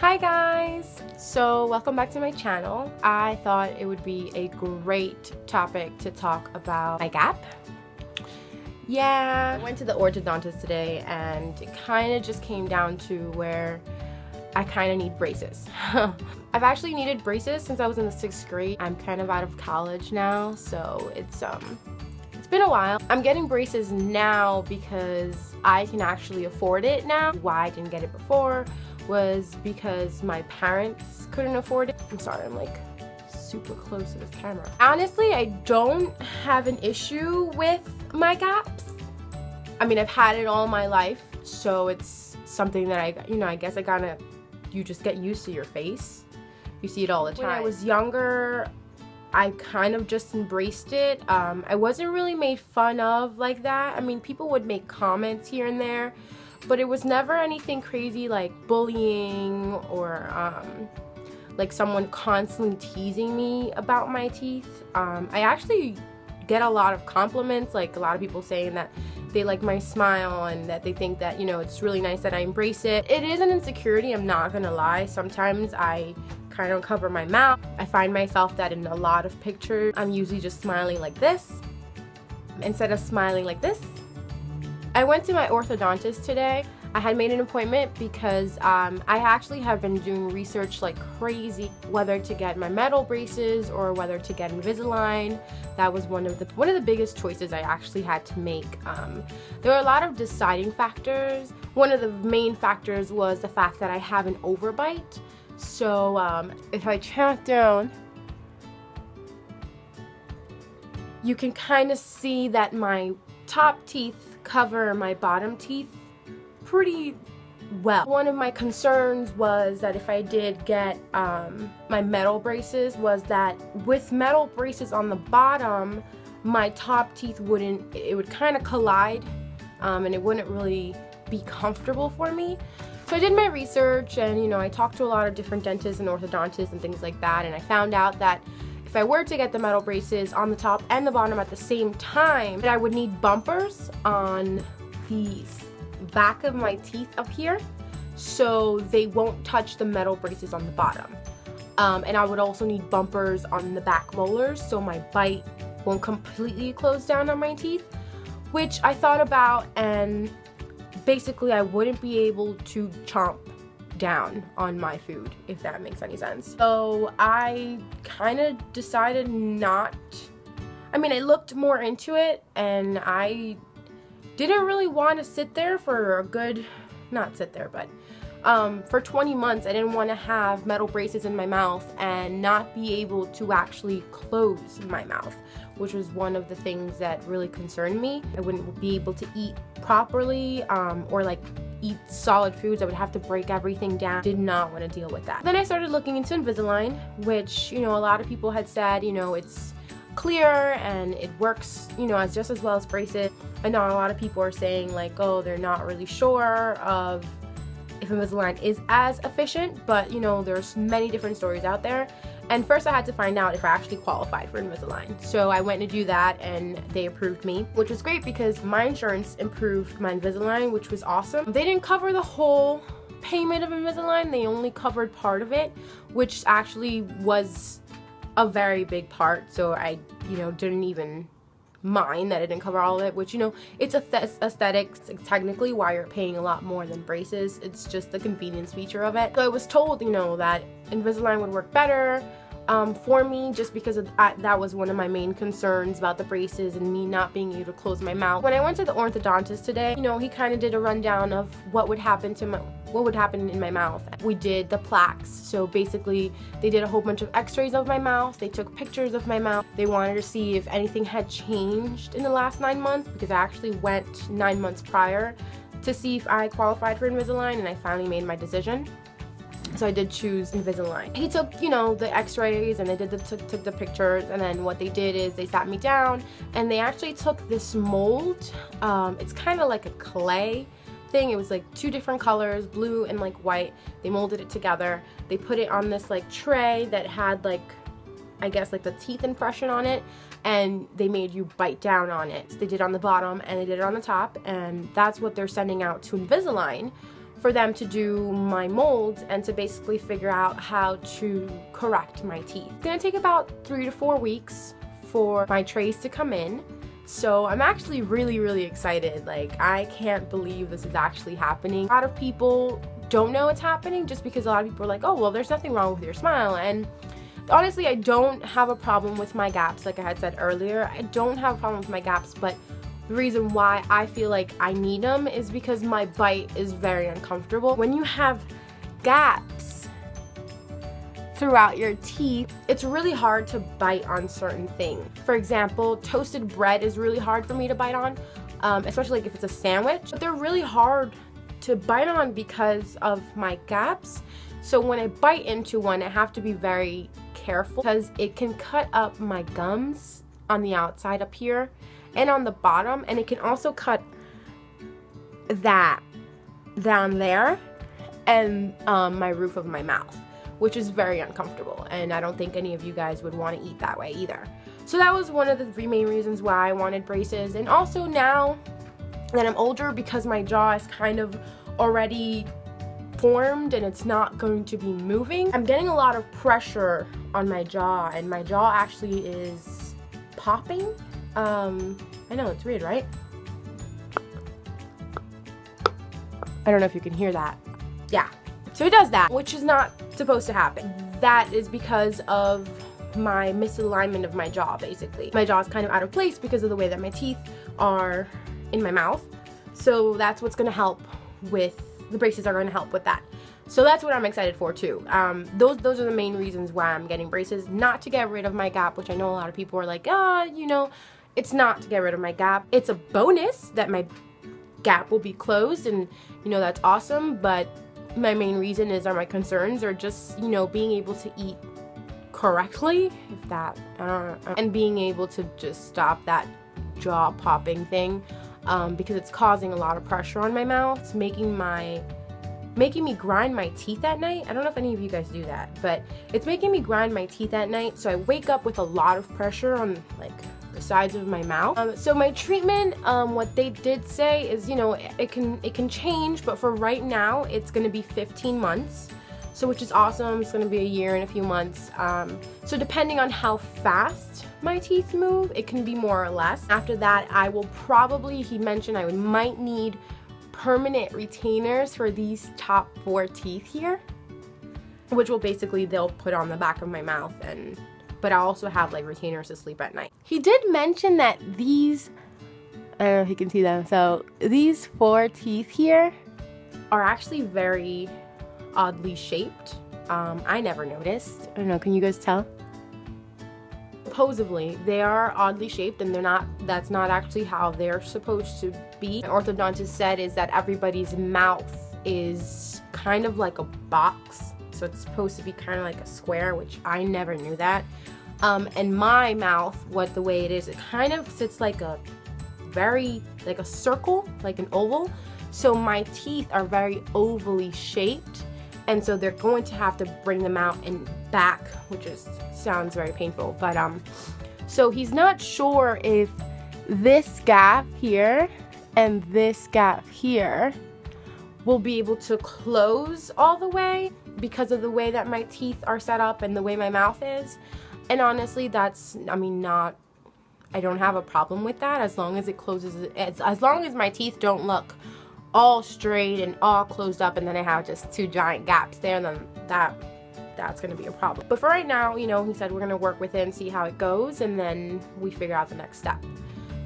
Hi guys! So welcome back to my channel. I thought it would be a great topic to talk about my gap. Yeah, I went to the orthodontist today and it kind of just came down to where I kind of need braces. I've actually needed braces since I was in the 6th grade. I'm kind of out of college now, so it's been a while. I'm getting braces now because I can actually afford it now. Why I didn't get it before was because my parents couldn't afford it. I'm sorry, I'm like super close to this camera. Honestly, I don't have an issue with my gaps. I mean, I've had it all my life, so it's something that I guess I kinda, you just get used to your face. You see it all the time. When I was younger, I kind of just embraced it. I wasn't really made fun of like that. I mean, people would make comments here and there, but it was never anything crazy like bullying or like someone constantly teasing me about my teeth. I actually get a lot of compliments, like a lot of people saying that they like my smile and that they think that, you know, it's really nice that I embrace it. It is an insecurity, I'm not gonna lie. Sometimes I kind of cover my mouth. I find myself that in a lot of pictures, I'm usually just smiling like this instead of smiling like this. I went to my orthodontist today. I had made an appointment because I actually have been doing research like crazy, whether to get my metal braces or whether to get Invisalign. That was one of the biggest choices I actually had to make. There were a lot of deciding factors. One of the main factors was the fact that I have an overbite. So if I turn it down, you can kind of see that my top teeth cover my bottom teeth pretty well. One of my concerns was that if I did get my metal braces, was that with metal braces on the bottom, my top teeth wouldn't, it would kind of collide and it wouldn't really be comfortable for me. So I did my research and, you know, I talked to a lot of different dentists and orthodontists and things like that, and I found out that if I were to get the metal braces on the top and the bottom at the same time, that I would need bumpers on the back of my teeth up here so they won't touch the metal braces on the bottom. And I would also need bumpers on the back molars so my bite won't completely close down on my teeth, which I thought about, and basically I wouldn't be able to chomp down on my food, if that makes any sense. So I kind of decided not, I mean, I looked more into it and I didn't really want to sit there for a good, not sit there, but for 20 months I didn't want to have metal braces in my mouth and not be able to actually close my mouth, which was one of the things that really concerned me. I wouldn't be able to eat properly or like eat solid foods. I would have to break everything down. Did not want to deal with that. Then I started looking into Invisalign, which, you know, a lot of people had said, you know, it's clear and it works, you know, as just as well as braces. I know a lot of people are saying like, oh, they're not really sure of if Invisalign is as efficient, but you know, there's many different stories out there. And first I had to find out if I actually qualified for Invisalign. So I went to do that and they approved me, which was great because my insurance improved my Invisalign, which was awesome. They didn't cover the whole payment of Invisalign, they only covered part of it, which actually was a very big part, so I, you know, didn't even mind that I didn't cover all of it, which, you know, it's aesthetics. It's technically why you're paying a lot more than braces. It's just the convenience feature of it. So I was told, you know, that Invisalign would work better for me just because of that was one of my main concerns about the braces and me not being able to close my mouth. When I went to the orthodontist today, you know, he kind of did a rundown of what would happen to my, what would happen in my mouth. We did the plaques, so basically they did a whole bunch of x-rays of my mouth, they took pictures of my mouth, they wanted to see if anything had changed in the last 9 months, because I actually went 9 months prior to see if I qualified for Invisalign, and I finally made my decision. So I did choose Invisalign. He took, you know, the x-rays and they did took the pictures, and then what they did is they sat me down and they actually took this mold. It's kind of like a clay thing. It was like 2 different colors, blue and like white. They molded it together. They put it on this like tray that had like, I guess like the teeth impression on it, and they made you bite down on it. So they did it on the bottom and they did it on the top, and that's what they're sending out to Invisalign for them to do my mold and to basically figure out how to correct my teeth. It's gonna take about 3 to 4 weeks for my trays to come in. So I'm actually really excited. Like, I can't believe this is actually happening. A lot of people don't know it's happening just because a lot of people are like, oh, well, there's nothing wrong with your smile. And honestly, I don't have a problem with my gaps. Like I had said earlier, I don't have a problem with my gaps, but the reason why I feel like I need them is because my bite is very uncomfortable. When you have gaps throughout your teeth, it's really hard to bite on certain things. For example, toasted bread is really hard for me to bite on, especially like if it's a sandwich. But they're really hard to bite on because of my gaps. So when I bite into one, I have to be very careful because it can cut up my gums on the outside up here and on the bottom, and it can also cut that down there and my roof of my mouth, which is very uncomfortable, and I don't think any of you guys would want to eat that way either. So that was one of the main reasons why I wanted braces. And also now that I'm older, because my jaw is kind of already formed and it's not going to be moving, I'm getting a lot of pressure on my jaw, and my jaw actually is popping. I know, it's weird, right? I don't know if you can hear that. Yeah, so it does that, which is not supposed to happen. That is because of my misalignment of my jaw, basically. My jaw is kind of out of place because of the way that my teeth are in my mouth. So that's what's gonna help with, the braces are gonna help with that. So that's what I'm excited for too. Those are the main reasons why I'm getting braces, not to get rid of my gap, which I know a lot of people are like, ah, you know, it's not to get rid of my gap. It's a bonus that my gap will be closed, and you know, that's awesome, but my main reason is, or my concerns are just, you know, being able to eat correctly, if that, and being able to just stop that jaw popping thing, because it's causing a lot of pressure on my mouth. It's making me grind my teeth at night. I don't know if any of you guys do that, but it's making me grind my teeth at night, so I wake up with a lot of pressure on, like, the sides of my mouth. So my treatment, what they did say is, you know, it can change, but for right now, it's gonna be 15 months, so which is awesome. It's gonna be a year and a few months. So depending on how fast my teeth move, it can be more or less. After that, I will probably, he mentioned I might need permanent retainers for these top 4 teeth here, which will basically, they'll put on the back of my mouth, and but I also have like retainers to sleep at night. He did mention that these, I don't know if you can see them, so these 4 teeth here are actually very oddly shaped. I never noticed. I don't know, can you guys tell? Supposedly, they are oddly shaped, and they're not, that's not actually how they're supposed to be. An orthodontist said is that everybody's mouth is kind of like a box, so it's supposed to be kind of like a square, which I never knew that. And my mouth, what the way it is, it kind of sits like a very, like a circle, like an oval. So my teeth are very ovally shaped, and so they're going to have to bring them out and back, which is, sounds very painful, but so he's not sure if this gap here and this gap here will be able to close all the way because of the way that my teeth are set up and the way my mouth is. And honestly, that's, I mean, not, I don't have a problem with that as long as it closes, as long as my teeth don't look all straight and all closed up, and then I have just 2 giant gaps there, and then that's gonna be a problem. But for right now, you know, he said we're gonna work with it and see how it goes, and then we figure out the next step.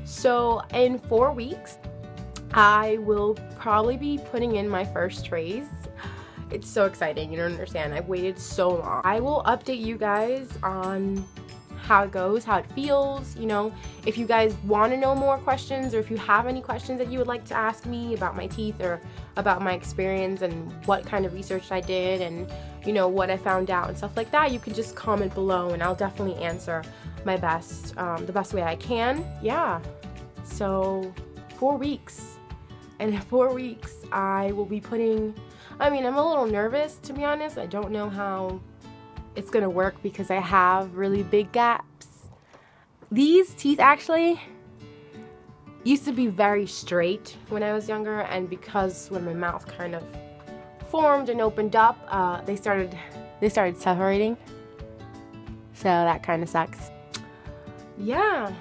So in 4 weeks, I will probably be putting in my first trays. It's so exciting, you don't understand. I've waited so long. I will update you guys on how it goes, how it feels, you know. If you guys want to know more questions, or if you have any questions that you would like to ask me about my teeth or about my experience and what kind of research I did and, you know, what I found out and stuff like that, you could just comment below, and I'll definitely answer my best, the best way I can. Yeah, so 4 weeks. And in 4 weeks, I will be putting, I mean, I'm a little nervous, to be honest. I don't know how it's gonna work because I have really big gaps. These teeth actually used to be very straight when I was younger, and because when my mouth kind of formed and opened up, they started separating. So that kind of sucks. Yeah.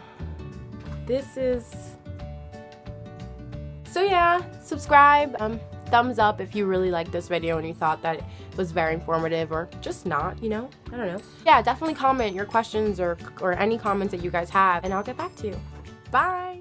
So yeah, subscribe, thumbs up if you really liked this video and you thought that it was very informative, or just not, you know, I don't know. Yeah, definitely comment your questions or any comments that you guys have, and I'll get back to you. Bye!